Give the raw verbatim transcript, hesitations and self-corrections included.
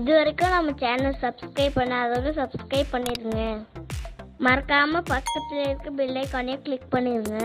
இது வரைக்கும் நம்ம சேனல் சப்ஸ்கிரைப் பண்ணாதவங்க சப்ஸ்கிரைப் பண்ணிடுங்க. மறக்காமல் பக்கத்தில் இருக்க பெல் ஐகானை கிளிக் பண்ணிடுங்க.